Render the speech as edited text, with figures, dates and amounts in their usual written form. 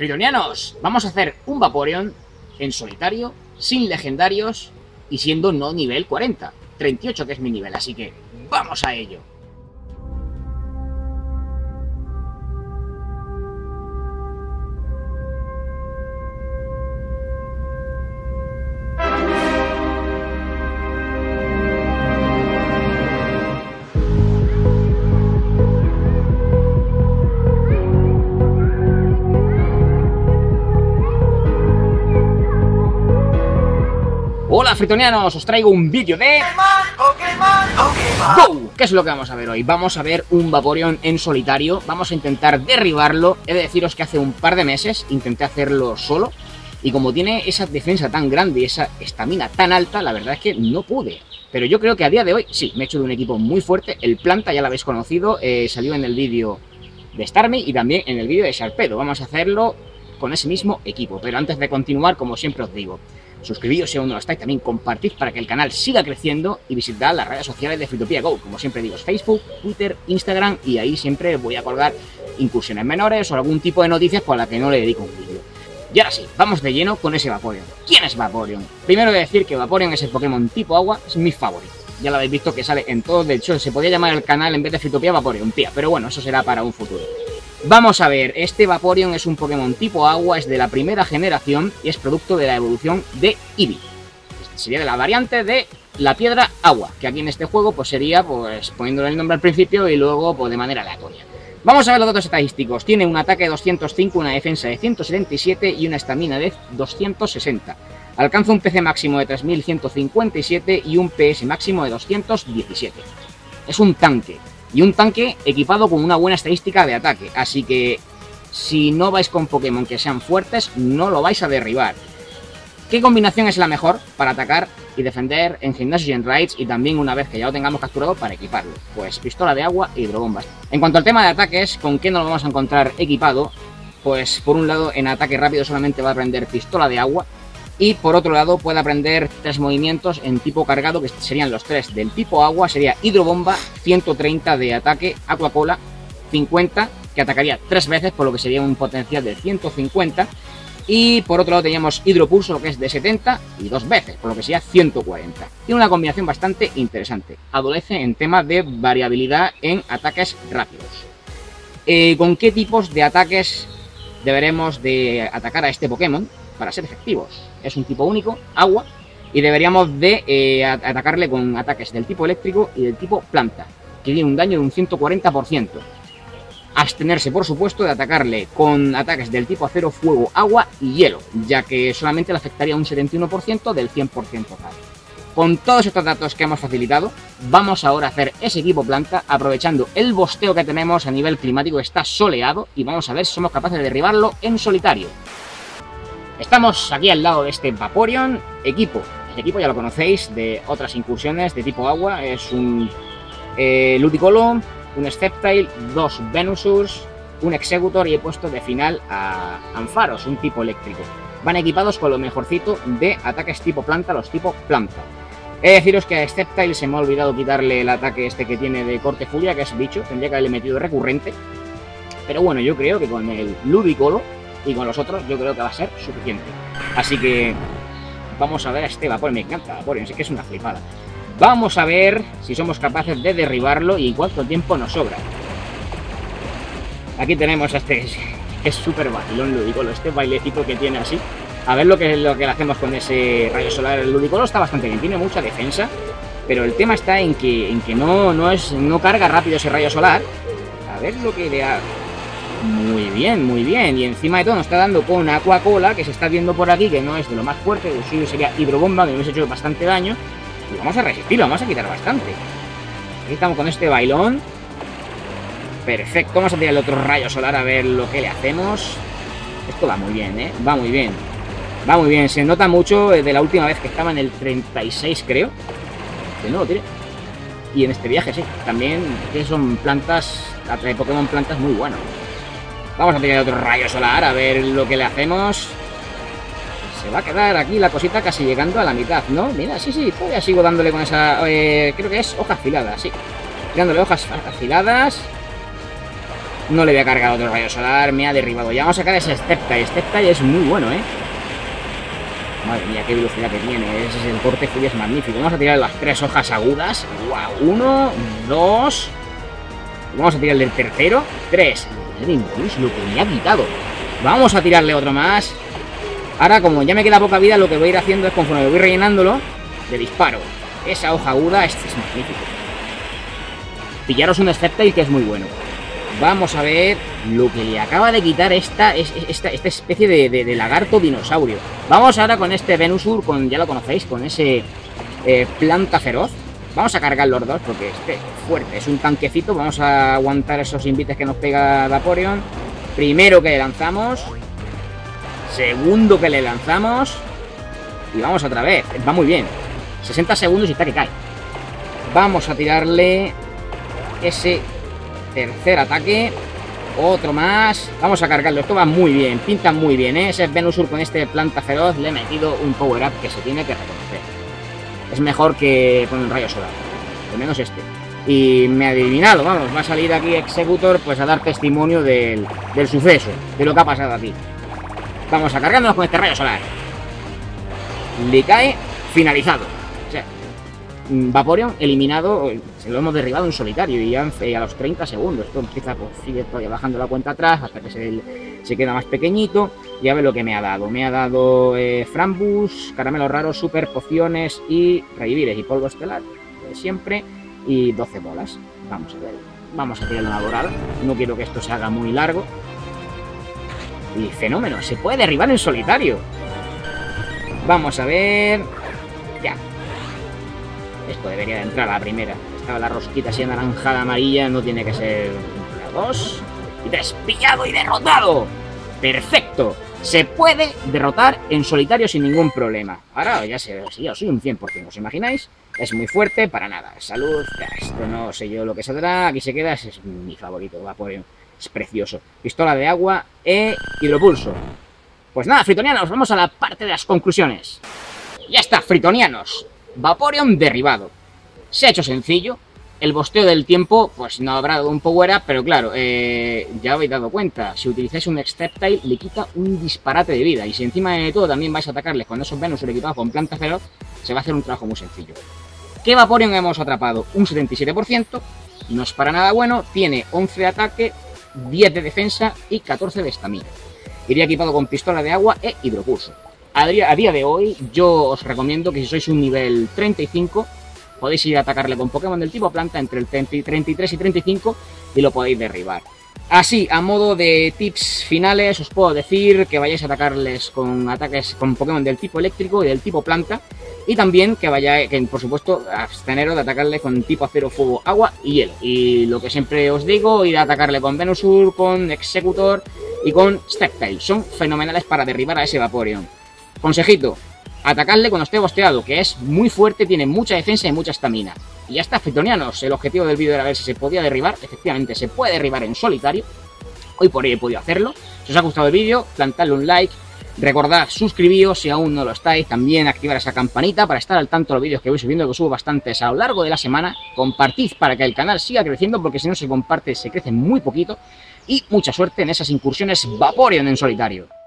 Fritonianos, vamos a hacer un Vaporeon en solitario, sin legendarios y siendo no nivel 40, 38 que es mi nivel, así que ¡vamos a ello! Hola Fritonianos, os traigo un vídeo de... ¡Go! ¿Qué es lo que vamos a ver hoy? Vamos a ver un Vaporeon en solitario, vamos a intentar derribarlo. He de deciros que hace un par de meses intenté hacerlo solo y como tiene esa defensa tan grande y esa estamina tan alta, la verdad es que no pude. Pero yo creo que a día de hoy, sí, me he hecho de un equipo muy fuerte. El planta ya lo habéis conocido, salió en el vídeo de Starmie y también en el vídeo de Sharpedo. Vamos a hacerlo con ese mismo equipo, pero antes de continuar, como siempre os digo, suscribíos si aún no lo estáis, también compartid para que el canal siga creciendo y visitad las redes sociales de Fritopia Go, como siempre digo, Facebook, Twitter, Instagram, y ahí siempre voy a colgar incursiones menores o algún tipo de noticias por la que no le dedico un vídeo. Y ahora sí, vamos de lleno con ese Vaporeon. ¿Quién es Vaporeon? Primero voy a decir que Vaporeon es el Pokémon tipo agua, es mi favorito. Ya lo habéis visto que sale en todos, de hecho se podía llamar el canal en vez de Fritopia Vaporeon, tía, pero bueno, eso será para un futuro. Vamos a ver, este Vaporeon es un Pokémon tipo agua, es de la primera generación y es producto de la evolución de Eevee. Este sería de la variante de la piedra agua, que aquí en este juego pues sería pues poniéndole el nombre al principio y luego pues de manera aleatoria. Vamos a ver los datos estadísticos. Tiene un ataque de 205, una defensa de 177 y una estamina de 260. Alcanza un PC máximo de 3157 y un PS máximo de 217. Es un tanque. Y un tanque equipado con una buena estadística de ataque, así que si no vais con Pokémon que sean fuertes, no lo vais a derribar. ¿Qué combinación es la mejor para atacar y defender en gimnasios y en raids, y también una vez que ya lo tengamos capturado para equiparlo? Pues pistola de agua y hidrobombas. En cuanto al tema de ataques, ¿con qué nos lo vamos a encontrar equipado? Pues por un lado en ataque rápido solamente va a aprender pistola de agua, y por otro lado puede aprender 3 movimientos en tipo cargado, que serían los 3 del tipo agua, sería hidrobomba, 130 de ataque, aquacola, 50, que atacaría 3 veces, por lo que sería un potencial de 150, y por otro lado teníamos hidropulso, lo que es de 70 y 2 veces, por lo que sería 140. Tiene una combinación bastante interesante, adolece en temas de variabilidad en ataques rápidos. ¿Con qué tipos de ataques deberemos de atacar a este Pokémon para ser efectivos? Es un tipo único, agua, y deberíamos de atacarle con ataques del tipo eléctrico y del tipo planta, que tiene un daño de un 140%. Abstenerse, por supuesto, de atacarle con ataques del tipo acero, fuego, agua y hielo, ya que solamente le afectaría un 71% del 100% total. Con todos estos datos que hemos facilitado, vamos ahora a hacer ese equipo planta, aprovechando el bosteo que tenemos a nivel climático, que está soleado, y vamos a ver si somos capaces de derribarlo en solitario. Estamos aquí al lado de este Vaporeon, equipo. Este equipo ya lo conocéis de otras incursiones de tipo agua. Es un Ludicolo, un Sceptile, 2 Venusaurs, un Exeggutor y he puesto de final a Ampharos, un tipo eléctrico. Van equipados con lo mejorcito de ataques tipo planta, los tipo planta. He de deciros que a Sceptile se me ha olvidado quitarle el ataque este que tiene de corte furia, que es bicho, tendría que haberle metido recurrente. Pero bueno, yo creo que con el Ludicolo y con los otros yo creo que va a ser suficiente. Así que vamos a ver a este Vaporeon. Me encanta Vaporeon, sí que es una flipada. Vamos a ver si somos capaces de derribarlo y cuánto tiempo nos sobra. Aquí tenemos a este, es súper vacilón Ludicolo, este bailecito que tiene así. A ver lo que le hacemos con ese rayo solar. El Ludicolo está bastante bien, tiene mucha defensa, pero el tema está en que no carga rápido ese rayo solar. A ver lo que le ha... Muy bien, muy bien. Y encima de todo nos está dando con Aquacola, que se está viendo por aquí, que no es de lo más fuerte. El suyo sería Hidrobomba, que nos ha hecho bastante daño. Y vamos a resistirlo, vamos a quitar bastante. Aquí estamos con este bailón. Perfecto, vamos a tirar el otro rayo solar a ver lo que le hacemos. Esto va muy bien, ¿eh? Va muy bien. Va muy bien, se nota mucho de la última vez que estaba en el 36, creo. Que no lo tiene. Y en este viaje, sí. También que son plantas, atrae Pokémon plantas muy buenos. Vamos a tirar otro rayo solar, a ver lo que le hacemos. Se va a quedar aquí la cosita casi llegando a la mitad, ¿no? Mira, sí, sí, todavía sigo dándole con esa... creo que es hoja afilada, sí. Dándole hojas afiladas. No le voy a cargar otro rayo solar, me ha derribado. Ya vamos a sacar ese Sceptile. Sceptile es muy bueno, ¿eh? Madre mía, qué velocidad que tiene. Ese es el corte que es magnífico. Vamos a tirar las tres hojas agudas. Wow. Uno, dos. Vamos a tirarle el tercero. Tres. Lo que me ha quitado. Vamos a tirarle otro más. Ahora, como ya me queda poca vida, lo que voy a ir haciendo es conforme voy rellenándolo, le disparo. Esa hoja aguda, este es magnífico. Pillaros un Sceptile que es muy bueno. Vamos a ver lo que le acaba de quitar esta especie de lagarto dinosaurio. Vamos ahora con este Venusaur, ya lo conocéis, con ese planta feroz. Vamos a cargar los dos porque este es fuerte, es un tanquecito. Vamos a aguantar esos invites que nos pega Vaporeon. Primero que le lanzamos. Segundo que le lanzamos. Y vamos otra vez, va muy bien. 60 segundos y está que cae. Vamos a tirarle ese tercer ataque, otro más. Vamos a cargarlo, esto va muy bien, pinta muy bien, ¿eh? Ese Venusaur con este planta feroz le he metido un power up que se tiene que reconocer. Es mejor que con el rayo solar, al menos este. Y me ha adivinado, vamos, va a salir aquí Exeggutor pues a dar testimonio del suceso, de lo que ha pasado aquí. Vamos a cargándonos con este rayo solar. Le cae, finalizado. O sea, Vaporeon eliminado, se lo hemos derribado en solitario y a los 30 segundos. Esto empieza, pues sigue todavía bajando la cuenta atrás hasta que se queda más pequeñito. Y a ver lo que me ha dado. Me ha dado frambus, caramelos raros, super pociones y revivires y polvo estelar, siempre, y 12 bolas. Vamos a ver, vamos a tirar una dorada. No quiero que esto se haga muy largo. Y fenómeno, se puede derribar en solitario. Vamos a ver. Ya. Esto debería de entrar a la primera. Estaba la rosquita así anaranjada amarilla. No tiene que ser la 2. Y despillado y derrotado. Perfecto. Se puede derrotar en solitario sin ningún problema. Ahora ya se ve, si yo soy un 100%, ¿os imagináis? Es muy fuerte, para nada. Salud, esto no sé yo lo que saldrá. Aquí se queda, es mi favorito, Vaporeon. Es precioso. Pistola de agua e hidropulso. Pues nada, fritonianos, vamos a la parte de las conclusiones. Ya está, fritonianos. Vaporeon derribado. Se ha hecho sencillo. El bosteo del tiempo, pues no habrá dado un power up, pero claro, ya habéis dado cuenta. Si utilizáis un Sceptile, le quita un disparate de vida. Y si encima de todo también vais a atacarles con esos Venusaur equipados con planta feroz, se va a hacer un trabajo muy sencillo. ¿Qué Vaporeon hemos atrapado? Un 77%. No es para nada bueno. Tiene 11 de ataque, 10 de defensa y 14 de estamina. Iría equipado con pistola de agua e hidrocurso. A día de hoy yo os recomiendo que si sois un nivel 35 podéis ir a atacarle con Pokémon del tipo planta entre el 33 y 35 y lo podéis derribar. Así, a modo de tips finales os puedo decir que vayáis a atacarles con ataques con Pokémon del tipo eléctrico y del tipo planta, y también que vayáis, por supuesto, absteneros de atacarle con tipo acero, fuego, agua y hielo. Y lo que siempre os digo, ir a atacarle con Venusaur, con Exeggutor y con Sceptile. Son fenomenales para derribar a ese Vaporeon. Consejito, atacadle cuando esté bosteado, que es muy fuerte, tiene mucha defensa y mucha estamina. Y ya está, fritonianos, el objetivo del vídeo era ver si se podía derribar. Efectivamente, se puede derribar en solitario. Hoy por hoy he podido hacerlo. Si os ha gustado el vídeo, plantadle un like. Recordad, suscribíos si aún no lo estáis, también activar esa campanita para estar al tanto de los vídeos que voy subiendo, que subo bastantes a lo largo de la semana. Compartid para que el canal siga creciendo, porque si no se comparte se crece muy poquito. Y mucha suerte en esas incursiones Vaporeon en solitario.